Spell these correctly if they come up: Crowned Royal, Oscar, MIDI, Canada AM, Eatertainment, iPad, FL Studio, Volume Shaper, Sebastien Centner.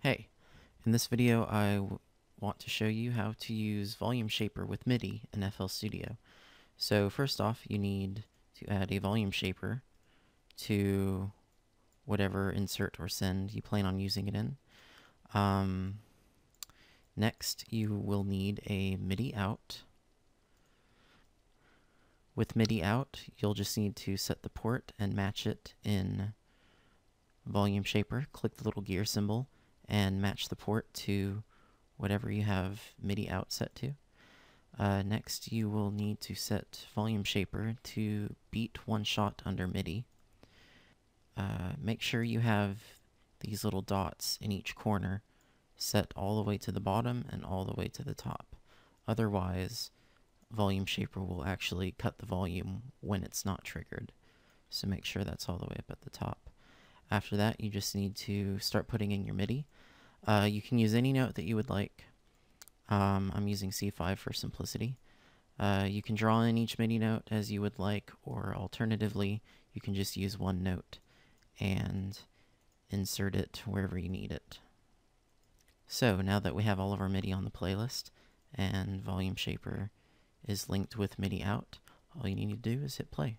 Hey, in this video I want to show you how to use Volume Shaper with MIDI in FL Studio. So first off, you need to add a Volume Shaper to whatever insert or send you plan on using it in. Next, you will need a MIDI out. With MIDI out, you'll just need to set the port and match it in Volume Shaper. Click the little gear symbol and match the port to whatever you have MIDI out set to. Next, you will need to set Volume Shaper to beat one shot under MIDI. Make sure you have these little dots in each corner set all the way to the bottom and all the way to the top. Otherwise, Volume Shaper will actually cut the volume when it's not triggered. So make sure that's all the way up at the top. After that, you just need to start putting in your MIDI. You can use any note that you would like. I'm using C5 for simplicity. You can draw in each MIDI note as you would like, or alternatively, you can just use one note and insert it wherever you need it. So now that we have all of our MIDI on the playlist and Volume Shaper is linked with MIDI out, all you need to do is hit play.